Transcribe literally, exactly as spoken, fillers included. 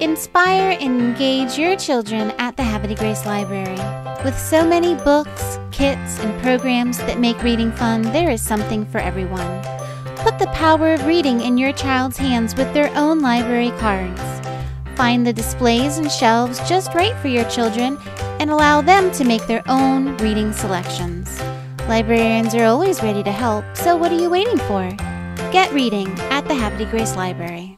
Inspire and engage your children at the Havre de Grace Library. With so many books, kits, and programs that make reading fun, there is something for everyone. Put the power of reading in your child's hands with their own library cards. Find the displays and shelves just right for your children and allow them to make their own reading selections. Librarians are always ready to help, so what are you waiting for? Get reading at the Havre de Grace Library.